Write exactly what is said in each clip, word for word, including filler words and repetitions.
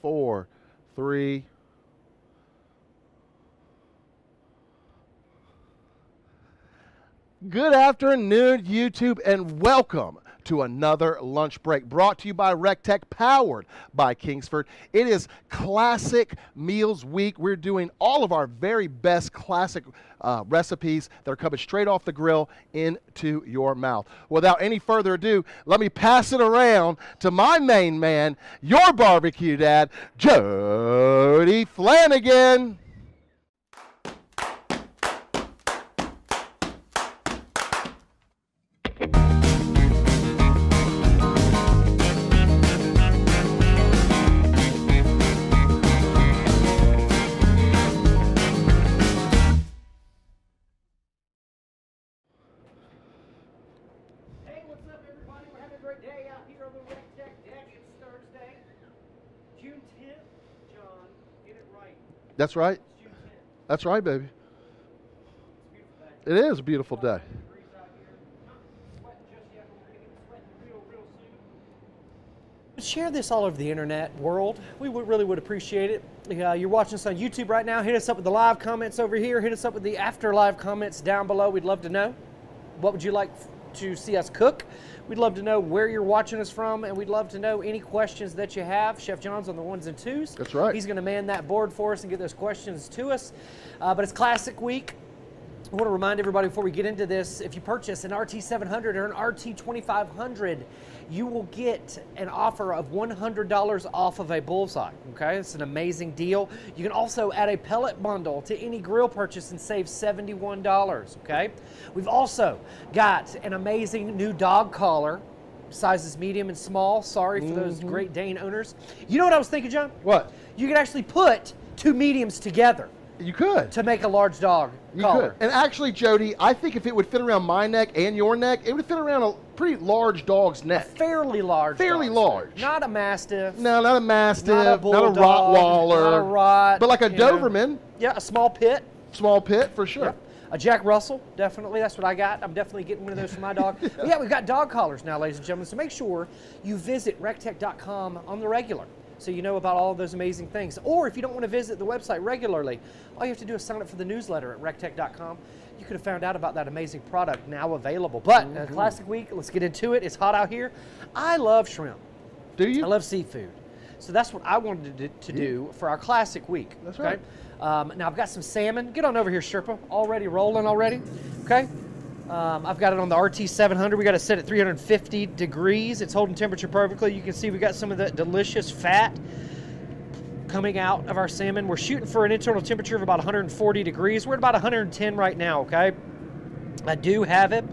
four, three. Good afternoon, YouTube, and welcome to another Lunch Break brought to you by recteq, powered by Kingsford. It is Classic Meals Week. We're doing all of our very best classic uh, recipes that are coming straight off the grill into your mouth. Without any further ado, let me pass it around to my main man, your barbecue dad, Jody Flanagan. That's right. That's right, baby. It is a beautiful day. Share this all over the internet world. We would, really would appreciate it. Uh, you're watching us on YouTube right now. Hit us up with the live comments over here. Hit us up with the after live comments down below. We'd love to know. What would you like to see us cook? We'd love to know where you're watching us from, and we'd love to know any questions that you have. Chef John's on the ones and twos. That's right. He's going to man that board for us and get those questions to us. Uh, but it's Classic Week. I want to remind everybody before we get into this, if you purchase an R T seven hundred or an R T twenty-five hundred, you will get an offer of one hundred dollars off of a bullseye, okay? It's an amazing deal. You can also add a pellet bundle to any grill purchase and save seventy-one dollars, okay? We've also got an amazing new dog collar, sizes medium and small. Sorry for mm-hmm. those Great Dane owners. You know what I was thinking, John? What? You could actually put two mediums together. You could. To make a large dog you collar. Could. And actually, Jody, I think if it would fit around my neck and your neck, it would fit around a pretty large dog's neck. A fairly large. Fairly large. Neck. Not a Mastiff. No, not a Mastiff. Not a Bulldog. Not a Rottweiler. Not a Rott. But like a Doberman. Know. Yeah, a small pit. Small pit, for sure. Yep. A Jack Russell, definitely. That's what I got. I'm definitely getting one of those for my dog. yeah. But yeah, we've got dog collars now, ladies and gentlemen. So make sure you visit recteq dot com on the regular, so you know about all of those amazing things. Or if you don't want to visit the website regularly, all you have to do is sign up for the newsletter at recteq dot com. You could have found out about that amazing product now available. But mm-hmm. uh, Classic Week, let's get into it. It's hot out here. I love shrimp. Do you? I love seafood. So that's what I wanted to do for our Classic Week. That's okay? right. Um, now I've got some salmon. Get on over here, Sherpa. Already rolling already, okay? Um, I've got it on the R T seven hundred. We got it set at three hundred fifty degrees. It's holding temperature perfectly. You can see we got some of that delicious fat coming out of our salmon. We're shooting for an internal temperature of about one hundred forty degrees. We're at about one hundred ten right now, okay? I do have it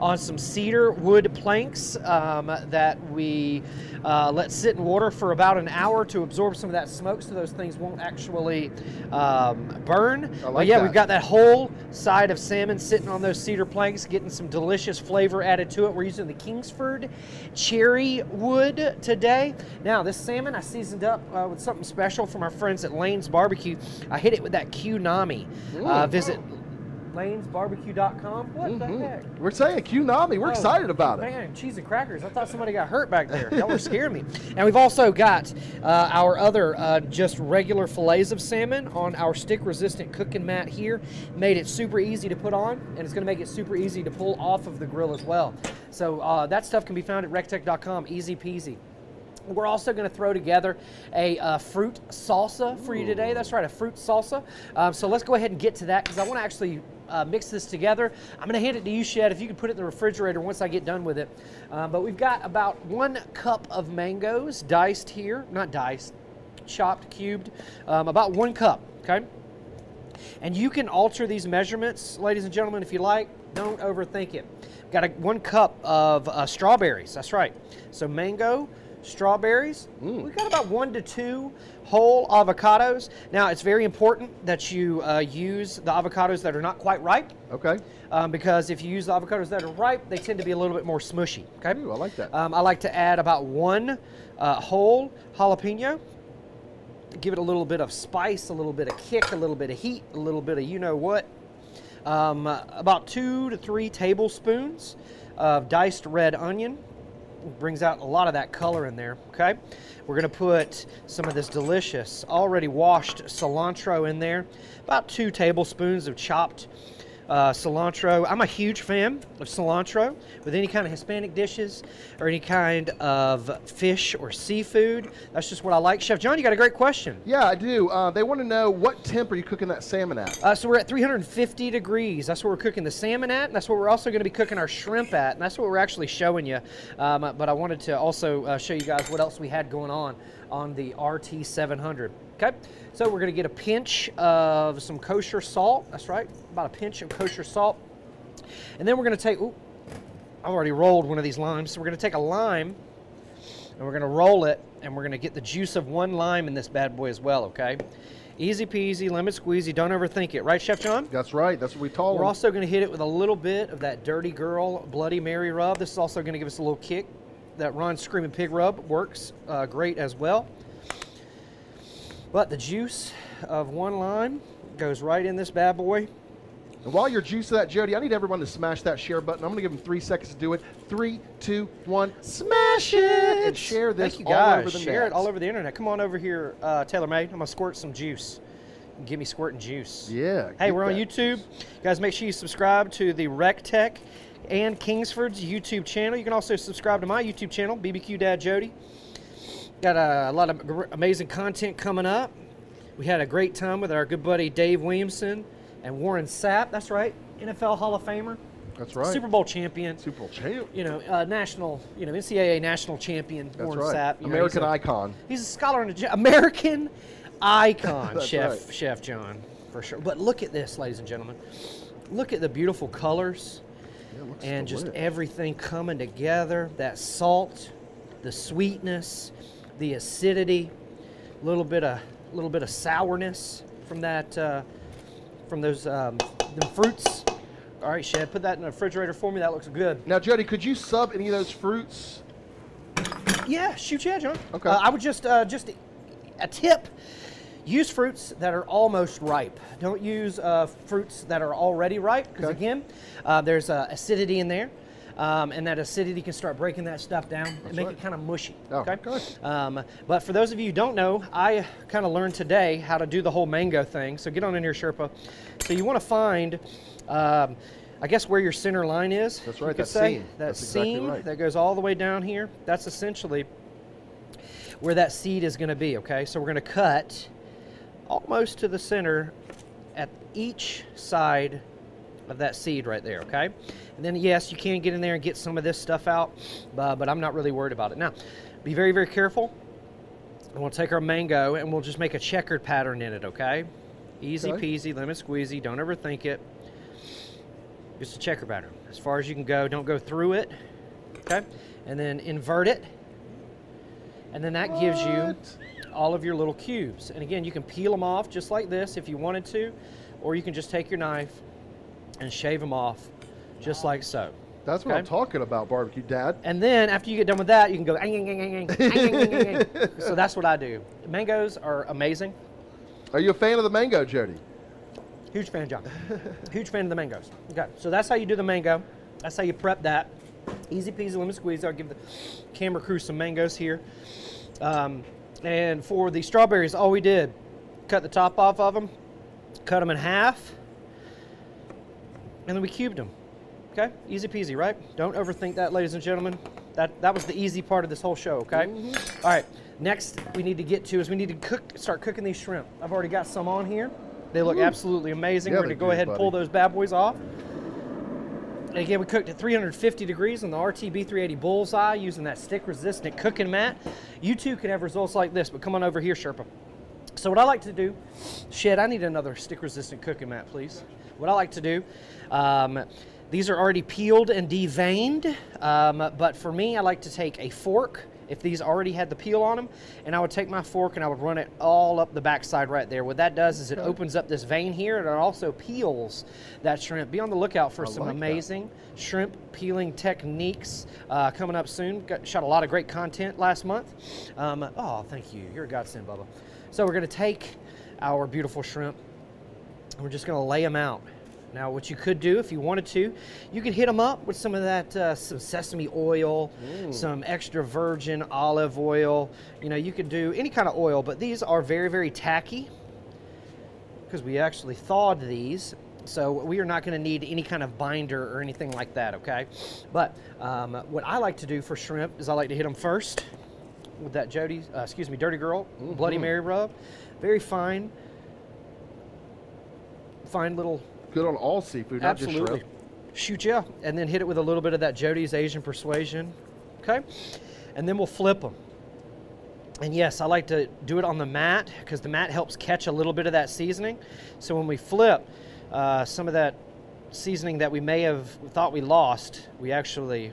on some cedar wood planks um, that we uh, let sit in water for about an hour to absorb some of that smoke so those things won't actually um, burn. I like but yeah, that. We've got that whole side of salmon sitting on those cedar planks, getting some delicious flavor added to it. We're using the Kingsford cherry wood today. Now, this salmon I seasoned up uh, with something special from our friends at Lane's B B Q. I hit it with that Q nami. Uh, visit Lanes B B Q dot com. What mm-hmm. the heck? We're saying Q nami. We're oh, excited about man, it. Man, cheese and crackers. I thought somebody got hurt back there. That was scaring me. And we've also got uh, our other uh, just regular fillets of salmon on our stick-resistant cooking mat here. Made it super easy to put on, and it's going to make it super easy to pull off of the grill as well. So uh, that stuff can be found at recteq dot com. Easy peasy. We're also going to throw together a uh, fruit salsa for you today. That's right, a fruit salsa. Um, so let's go ahead and get to that because I want to actually uh, mix this together. I'm going to hand it to you, Shed, if you can put it in the refrigerator once I get done with it. Um, but we've got about one cup of mangoes diced here. Not diced, chopped, cubed. Um, about one cup, okay? And you can alter these measurements, ladies and gentlemen, if you like. Don't overthink it. Got a, one cup of uh, strawberries. That's right. So mango, strawberries. Mm. We've got about one to two whole avocados. Now, it's very important that you uh, use the avocados that are not quite ripe. Okay. Um, because if you use the avocados that are ripe, they tend to be a little bit more smushy. Okay. Ooh, I like that. Um, I like to add about one uh, whole jalapeno. Give it a little bit of spice, a little bit of kick, a little bit of heat, a little bit of you know what. Um, about two to three tablespoons of diced red onion. brings out a lot of that color in there, okay? We're gonna put some of this delicious, already washed cilantro in there. About two tablespoons of chopped uh, cilantro. I'm a huge fan of cilantro with any kind of Hispanic dishes or any kind of fish or seafood. That's just what I like. Chef John, you got a great question. Yeah, I do. Uh, they wanna know, what temp are you cooking that salmon at? Uh, so we're at three hundred fifty degrees. That's what we're cooking the salmon at, and that's what we're also gonna be cooking our shrimp at, and that's what we're actually showing you. Um, but I wanted to also uh, show you guys what else we had going on on the R T seven hundred. Okay, so we're gonna get a pinch of some kosher salt. That's right, about a pinch of kosher salt. And then we're gonna take, ooh, I've already rolled one of these limes. So we're gonna take a lime and we're gonna roll it, and we're gonna get the juice of one lime in this bad boy as well, okay? Easy peasy, lemon squeezy, don't overthink it. Right, Chef John? That's right, that's what we told him. We're also gonna hit it with a little bit of that Dirty Girl Bloody Mary rub. This is also gonna give us a little kick. That Ron's Screaming Pig rub works uh, great as well. But the juice of one lime goes right in this bad boy. And while you're juicing that, Jody, I need everyone to smash that share button. I'm going to give them three seconds to do it. Three, two, one, smash it! And share this all over the internet. Share it all over the internet. Come on over here, uh, TaylorMade. I'm going to squirt some juice. Give me squirting juice. Yeah. Hey, we're on YouTube. Guys, make sure you subscribe to the Recteq and Kingsford's YouTube channel. You can also subscribe to my YouTube channel, B B Q Dad Jody. Got a, a lot of amazing content coming up. We had a great time with our good buddy Dave Williamson and Warren Sapp. That's right, N F L Hall of Famer. That's right. Super Bowl champion. Super Bowl champ. You know, uh, national, you know, N C A A national champion. That's Warren right. Sapp. You American know, he's a, icon. He's a scholar and a American icon, Chef right. Chef John, for sure. But look at this, ladies and gentlemen. Look at the beautiful colors. Yeah, and just lit. Everything coming together, that salt, the sweetness, the acidity, a little bit of little bit of sourness from that uh, from those um, them fruits. All right, Chef, put that in the refrigerator for me. That looks good. Now, Jody, could you sub any of those fruits? Yeah, shoot, yeah, John. Okay. Uh, I would just uh, just a tip. Use fruits that are almost ripe. Don't use uh, fruits that are already ripe, because okay. again, uh, there's uh, acidity in there, um, and that acidity can start breaking that stuff down That's and make right. it kind of mushy. Oh, okay. Good. Um, but for those of you who don't know, I kind of learned today how to do the whole mango thing. So get on in here, Sherpa. So you want to find, um, I guess, where your center line is. That's right. That say. seam. That That's seam exactly right. that goes all the way down here. That's essentially where that seed is going to be. Okay. So we're going to cut almost to the center at each side of that seed right there, okay? And then yes, you can get in there and get some of this stuff out, uh, but I'm not really worried about it. Now, be very, very careful. And we'll take our mango and we'll just make a checkered pattern in it, okay? Easy okay. peasy, lemon squeezy, don't overthink it. Just a checker pattern. As far as you can go, don't go through it, okay? And then invert it. And then that what? gives you all of your little cubes. And again, you can peel them off just like this if you wanted to, or you can just take your knife and shave them off just wow. like so. That's okay? what I'm talking about, barbecue dad. And then after you get done with that, you can go ang, ang, ang, ang, ang, ang, ang. So that's what I do. Mangoes are amazing. Are you a fan of the mango, Jody? Huge fan, John. Huge fan of the mangoes. Okay, so that's how you do the mango. That's how you prep that. Easy peasy, lemon squeezy. I'll give the camera crew some mangoes here. Um, And for the strawberries, all we did, cut the top off of them, cut them in half, and then we cubed them. Okay, easy peasy, right? Don't overthink that, ladies and gentlemen. That that was the easy part of this whole show, okay? Mm-hmm. All right, next we need to get to is we need to cook, start cooking these shrimp. I've already got some on here. They look Ooh. absolutely amazing. Yeah, we're gonna go ahead buddy. and pull those bad boys off. And again, we cooked at three hundred fifty degrees on the R T B three eighty bullseye using that stick-resistant cooking mat. You too can have results like this, but come on over here, Sherpa. So what I like to do, Shed, I need another stick-resistant cooking mat, please. What I like to do, um, these are already peeled and deveined, um, but for me, I like to take a fork, if these already had the peel on them, and I would take my fork and I would run it all up the backside right there. What that does is it opens up this vein here, and it also peels that shrimp. Be on the lookout for I some like amazing that. shrimp peeling techniques uh, coming up soon. Got, shot a lot of great content last month. Um, oh, thank you. You're a godsend, Bubba. So we're gonna take our beautiful shrimp, and we're just gonna lay them out Now, what you could do if you wanted to, you could hit them up with some of that, uh, some sesame oil, mm. some extra virgin olive oil. You know, you could do any kind of oil, but these are very, very tacky because we actually thawed these. So we are not going to need any kind of binder or anything like that, okay? But um, what I like to do for shrimp is I like to hit them first with that Jody, uh, excuse me, Dirty Girl, mm-hmm. Bloody Mary rub. Very fine. Fine little... Good on all seafood, absolutely. Not just shrimp. Shoot ya, and then hit it with a little bit of that Jody's Asian Persuasion, okay? And then we'll flip them. And yes, I like to do it on the mat because the mat helps catch a little bit of that seasoning. So when we flip, uh, some of that seasoning that we may have thought we lost, we actually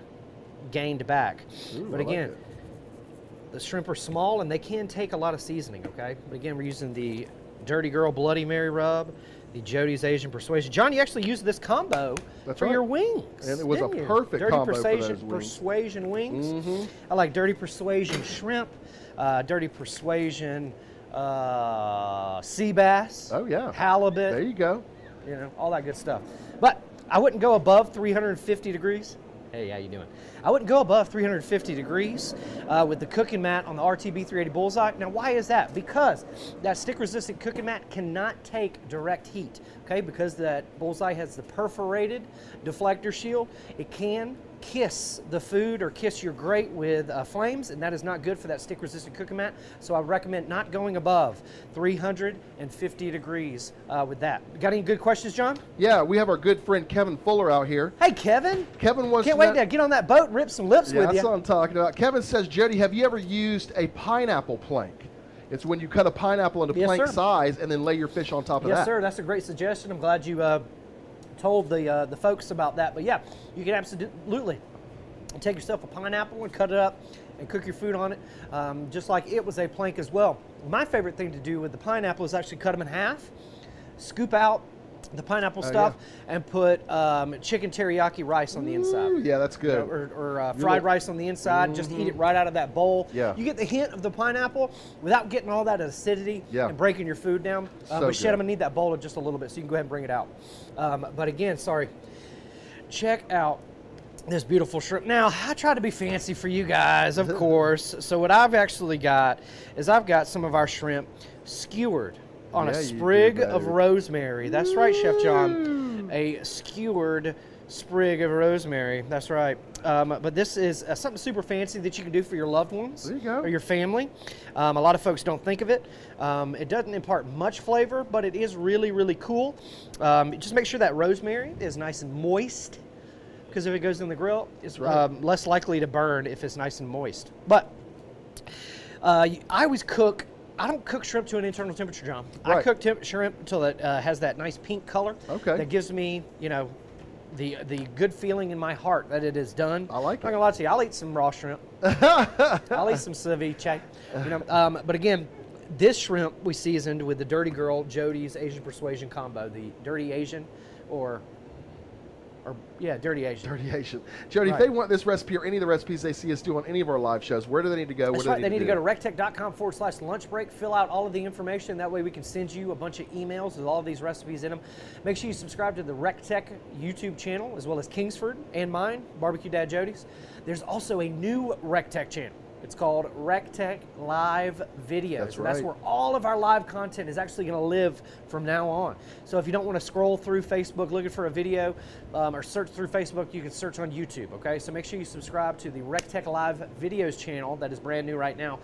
gained back. Ooh, but I again, like the shrimp are small and they can take a lot of seasoning, okay? But again, we're using the Dirty Girl Bloody Mary rub, the Jody's Asian Persuasion. John, you actually used this combo That's for right. your wings. And it was a perfect dirty combo persuasion, for those wings. Persuasion wings. Mm-hmm. I like Dirty Persuasion shrimp, uh, Dirty Persuasion uh, sea bass. Oh yeah. Halibut. There you go. You know, all that good stuff. But I wouldn't go above three hundred fifty degrees. Hey, how you doing? I wouldn't go above three hundred fifty degrees uh, with the cooking mat on the R T B three eighty Bullseye. Now, why is that? Because that stick-resistant cooking mat cannot take direct heat, okay? Because that Bullseye has the perforated deflector shield, it can kiss the food or kiss your grate with uh, flames, and that is not good for that stick-resistant cooking mat. So I recommend not going above three hundred fifty degrees uh, with that. Got any good questions, John? Yeah, we have our good friend Kevin Fuller out here. Hey, Kevin. Kevin wants Can't to wait to get on that boat and rip some lips yeah, with you. That's what I'm talking about. Kevin says, Jody, have you ever used a pineapple plank? It's when you cut a pineapple into yes, plank sir. size and then lay your fish on top of yes, that. Yes, sir. That's a great suggestion. I'm glad you uh, told the uh, the folks about that, but yeah, you can absolutely take yourself a pineapple and cut it up and cook your food on it, um, just like it was a plank as well. My favorite thing to do with the pineapple is actually cut them in half, scoop out the pineapple oh, stuff, yeah. and put um, chicken teriyaki rice on the inside. Ooh, yeah, that's good. You know, or or uh, fried rice on the inside, mm-hmm. just eat it right out of that bowl. Yeah. You get the hint of the pineapple without getting all that acidity yeah. and breaking your food down. So um, but shit, I'm gonna need that bowl just a little bit, so you can go ahead and bring it out. Um, but again, sorry, check out this beautiful shrimp. Now, I try to be fancy for you guys, of course. So what I've actually got is I've got some of our shrimp skewered on yeah, a sprig of rosemary. That's right, Chef John. A skewered sprig of rosemary. That's right. Um, but this is uh, something super fancy that you can do for your loved ones there you go. or your family. Um, a lot of folks don't think of it. Um, it doesn't impart much flavor, but it is really, really cool. Um, just make sure that rosemary is nice and moist, because if it goes in the grill, it's right. um, less likely to burn if it's nice and moist. But uh, I always cook I don't cook shrimp to an internal temperature, John. Right. I cook temp shrimp until it uh, has that nice pink color. Okay. That gives me, you know, the the good feeling in my heart that it is done. I like it. I'm not gonna lie to you. I'll eat some raw shrimp. I'll eat some ceviche. You know, um, but again, this shrimp we seasoned with the Dirty Girl Jody's Asian Persuasion combo, the Dirty Asian, or. Or, yeah, Dirty Asian. Dirty Asian. Jody, right. if they want this recipe or any of the recipes they see us do on any of our live shows, where do they need to go? That's right. They need, they need to, to go to recteq.com forward slash lunch break. Fill out all of the information. That way we can send you a bunch of emails with all of these recipes in them. Make sure you subscribe to the Recteq YouTube channel, as well as Kingsford and mine, Barbecue Dad Jody's. There's also a new Recteq channel. It's called Recteq Live Videos. That's right. That's where all of our live content is actually going to live from now on. So if you don't want to scroll through Facebook looking for a video um, or search through Facebook, you can search on YouTube, okay? So make sure you subscribe to the Recteq Live Videos channel. That is brand new right now.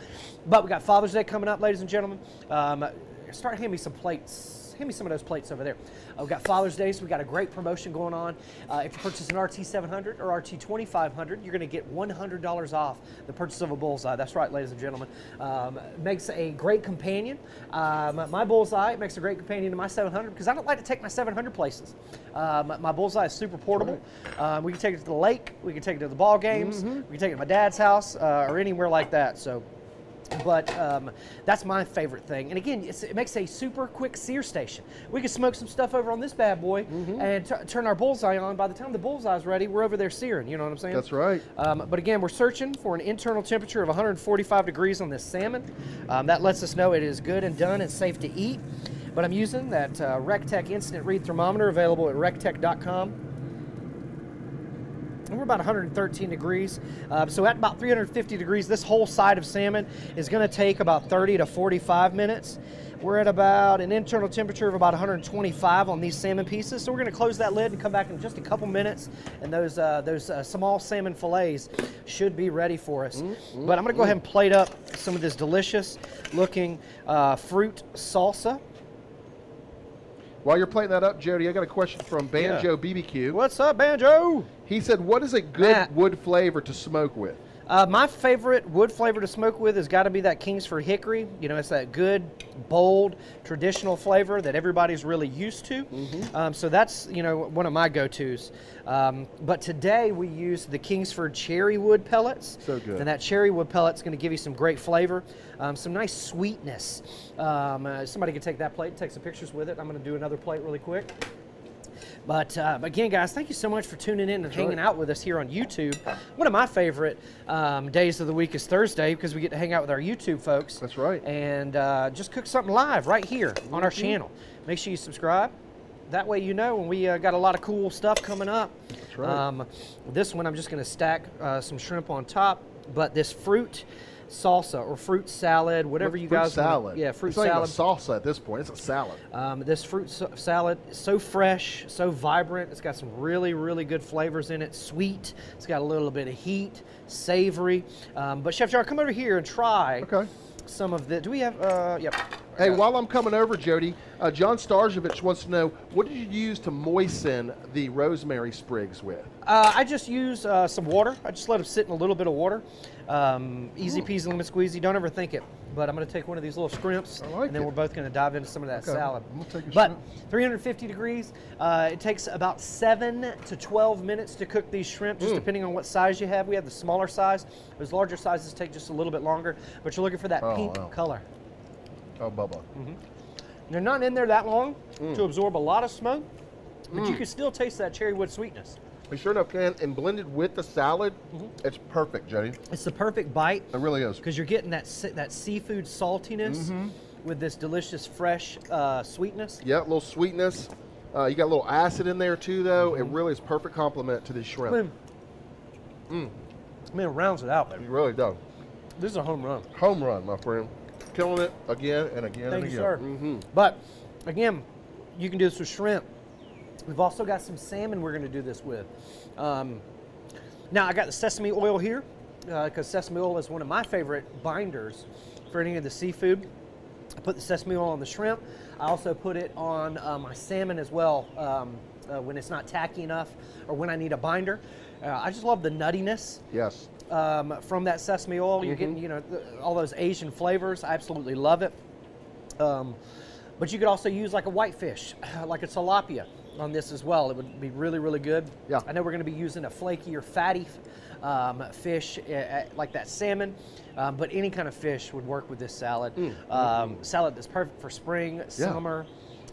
But we got Father's Day coming up, ladies and gentlemen. Um, start handing me some plates. Hand me some of those plates over there. Uh, we've got Father's Day, so we've got a great promotion going on. Uh, if you purchase an R T seven hundred or R T twenty-five hundred, you're going to get one hundred dollars off the purchase of a Bullseye. That's right, ladies and gentlemen. Um, makes a great companion. Um, my Bullseye makes a great companion to my seven hundred because I don't like to take my seven hundred places. Um, my Bullseye is super portable. Um, we can take it to the lake. We can take it to the ball games. Mm-hmm. We can take it to my dad's house uh, or anywhere like that. So. But um, that's my favorite thing. And again, it's, it makes a super quick sear station. We can smoke some stuff over on this bad boy mm-hmm. and turn our Bullseye on. By the time the Bullseye's ready, we're over there searing. You know what I'm saying? That's right. Um, but again, we're searching for an internal temperature of one hundred forty-five degrees on this salmon. Um, that lets us know it is good and done and safe to eat. But I'm using that uh, recteq instant read thermometer available at recteq dot com. And we're about one hundred thirteen degrees. Uh, so at about three hundred fifty degrees, this whole side of salmon is going to take about thirty to forty-five minutes. We're at about an internal temperature of about one hundred twenty-five on these salmon pieces. So we're going to close that lid and come back in just a couple minutes. And those, uh, those uh, small salmon fillets should be ready for us. Mm, mm, but I'm going to go ahead and plate up some of this delicious looking uh, fruit salsa. While you're plating that up, Jody, I got a question from Banjo yeah. B B Q. What's up, Banjo? He said, what is a good Matt. wood flavor to smoke with? Uh, my favorite wood flavor to smoke with has got to be that Kingsford hickory. You know, it's that good, bold, traditional flavor that everybody's really used to. Mm-hmm. um, so that's, you know, one of my go-tos. Um, but today we use the Kingsford cherry wood pellets. So good. And that cherry wood pellet's going to give you some great flavor, um, some nice sweetness. Um, uh, somebody can take that plate, take some pictures with it. I'm going to do another plate really quick. But uh, again, guys, thank you so much for tuning in and sure. hanging out with us here on YouTube. One of my favorite um, days of the week is Thursday because we get to hang out with our YouTube folks. That's right. And uh, just cook something live right here on mm-hmm. our channel. Make sure you subscribe. That way you know when we uh, got a lot of cool stuff coming up. That's right. Um, this one I'm just going to stack uh, some shrimp on top, but this fruit salsa or fruit salad, whatever fruit you guys salad. want. Yeah, fruit it's salad. It's not even a salsa at this point. It's a salad. Um, this fruit so salad is so fresh, so vibrant. It's got some really, really good flavors in it. Sweet. It's got a little bit of heat, savory. Um, but Chef John, come over here and try okay. some of the. Do we have? Uh, yep. Hey, while I'm coming over, Jody, uh, John Starziewicz wants to know, what did you use to moisten the rosemary sprigs with? Uh, I just use uh, some water. I just let them sit in a little bit of water. Um, easy peasy, lemon squeezy. Don't ever think it. But I'm going to take one of these little scrimps, like and then it. we're both going to dive into some of that okay. salad. We'll take a but shrimp. three hundred fifty degrees. Uh, it takes about seven to twelve minutes to cook these shrimp, just mm. depending on what size you have. We have the smaller size. Those larger sizes take just a little bit longer. But you're looking for that oh, pink wow. color. Oh, Bubba. Mm-hmm. They're not in there that long mm. to absorb a lot of smoke, but mm. you can still taste that cherry wood sweetness. We sure enough can, and blended with the salad, mm-hmm. it's perfect, Jody. It's the perfect bite. It really is. Because you're getting that that seafood saltiness mm-hmm. with this delicious fresh uh, sweetness. Yeah, a little sweetness. Uh, you got a little acid in there too, though. Mm-hmm. It really is perfect complement to these shrimp. I mean, mm. I mean, it rounds it out, baby. You really do. This is a home run. Home run, my friend. Killing it again and again Thank and again. Thank you, sir. Mm-hmm. But again, you can do this with shrimp. We've also got some salmon we're going to do this with. Um, now, I got the sesame oil here because uh, sesame oil is one of my favorite binders for any of the seafood. I put the sesame oil on the shrimp. I also put it on uh, my salmon as well um, uh, when it's not tacky enough or when I need a binder. Uh, I just love the nuttiness. Yes. Um, from that sesame oil, you're mm-hmm. getting you know th all those Asian flavors. I absolutely love it. Um, but you could also use like a whitefish, like a tilapia, on this as well. It would be really, really good. Yeah. I know we're going to be using a flaky or fatty um, fish uh, like that salmon, um, but any kind of fish would work with this salad. Mm. Um, mm-hmm. Salad that's perfect for spring, yeah. summer.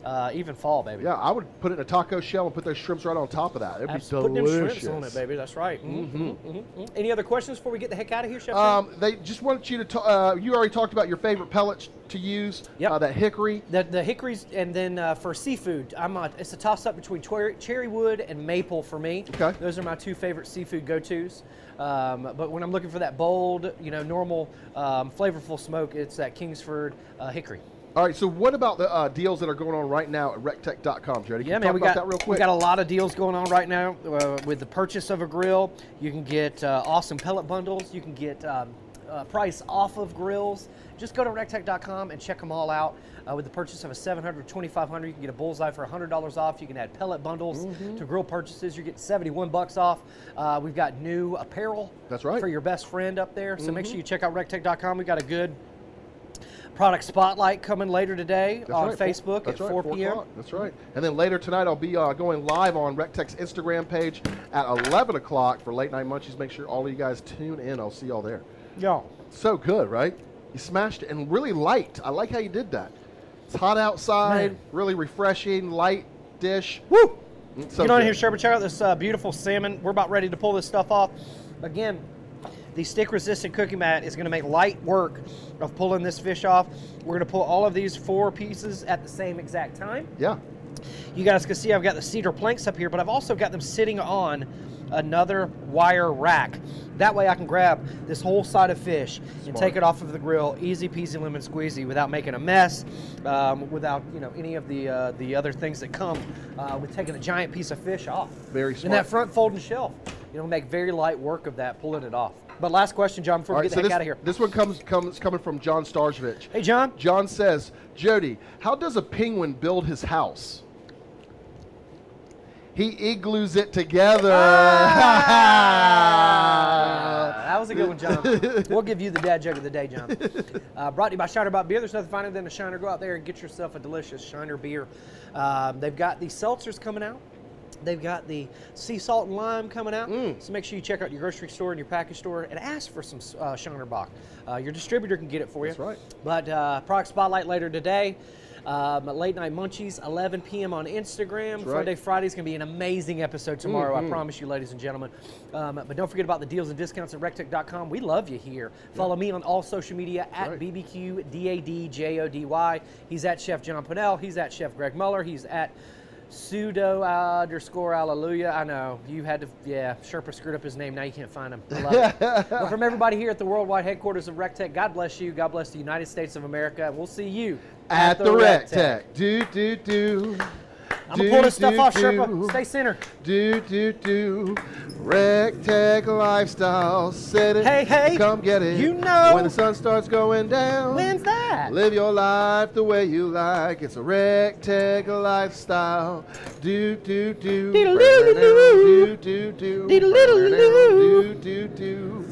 Uh, even fall, baby. Yeah, I would put it in a taco shell and put those shrimps right on top of that. It'd Absolutely. be delicious. Put them shrimps on it, baby. That's right. Mm-hmm. Mm-hmm. Mm-hmm. Any other questions before we get the heck out of here, Chef? Um, they just want you to talk. Uh, you already talked about your favorite pellets to use. Yep. Uh, that hickory. The, the hickories, and then uh, for seafood, I'm a, it's a toss-up between cherry wood and maple for me. Okay. Those are my two favorite seafood go-tos. Um, but when I'm looking for that bold, you know, normal, um, flavorful smoke, it's that Kingsford uh, hickory. All right, so what about the uh, deals that are going on right now at recteq dot com, Jody? Can yeah, man, talk we about got that real quick? We got a lot of deals going on right now uh, with the purchase of a grill. You can get uh, awesome pellet bundles. You can get um, uh, price off of grills. Just go to recteq dot com and check them all out. Uh, with the purchase of a seven hundred or twenty-five hundred, you can get a bullseye for one hundred dollars off. You can add pellet bundles mm-hmm. to grill purchases. You're getting seventy-one bucks off. Uh, we've got new apparel. That's right. For your best friend up there. So mm-hmm. make sure you check out recteq dot com. We've got a good Product Spotlight coming later today that's on right. Facebook that's at right. four p m That's right. And then later tonight, I'll be uh, going live on Recteq's Instagram page at eleven o'clock for Late Night Munchies. Make sure all of you guys tune in. I'll see y'all there. Y'all. So good, right? You smashed it and really light. I like how you did that. It's hot outside, Man. really refreshing, light dish. Woo! So Get on good. here, Sherpa. Check out this uh, beautiful salmon. We're about ready to pull this stuff off. Again, The stick resistant cooking mat is going to make light work of pulling this fish off. We're going to pull all of these four pieces at the same exact time. Yeah. You guys can see I've got the cedar planks up here, but I've also got them sitting on another wire rack. That way I can grab this whole side of fish Smart. and take it off of the grill, easy peasy lemon squeezy, without making a mess, um, without you know any of the uh, the other things that come uh, with taking a giant piece of fish off. Very smart. And that front folding shelf, you know, make very light work of that, pulling it off. But last question, John, before All we get right, the so heck this, out of here. This one comes comes coming from John Starziewicz. Hey, John. John says, Jody, how does a penguin build his house? He igloos it together. Ah, that was a good one, John. We'll give you the dad joke of the day, John. Uh, brought to you by Shiner Bock Beer. There's nothing finer than a Shiner. Go out there and get yourself a delicious Shiner beer. Um, they've got the seltzers coming out. They've got the sea salt and lime coming out. Mm. So make sure you check out your grocery store and your package store and ask for some uh, Shiner Bock. Uh, your distributor can get it for you. That's right. But uh, Product Spotlight later today. Um, Late Night Munchies, eleven p m on Instagram. That's Friday, right. Friday's going to be an amazing episode tomorrow, mm-hmm. I promise you, ladies and gentlemen. Um, but don't forget about the deals and discounts at recteq dot com. We love you here. Follow yeah. me on all social media, That's at right. B B Q D A D J O D Y. He's at Chef John Pinnell. He's at Chef Greg Muller. He's at Pseudo underscore hallelujah. I know you had to, yeah. Sherpa screwed up his name. Now you can't find him. I love it. Well, from everybody here at the worldwide headquarters of RecTech, God bless you. God bless the United States of America. We'll see you at, at the, the RecTech. RecTech. Do do do. I'm do, gonna pull this stuff do, off, do. Sherpa. Stay center. Do do do. RecTech lifestyle. Set it. Hey hey. Come get it. You know. When the sun starts going down. When's that? Live your life the way you like. It's a RecTech lifestyle. Do do do. Diddle diddle do do do. Diddle diddle do do do.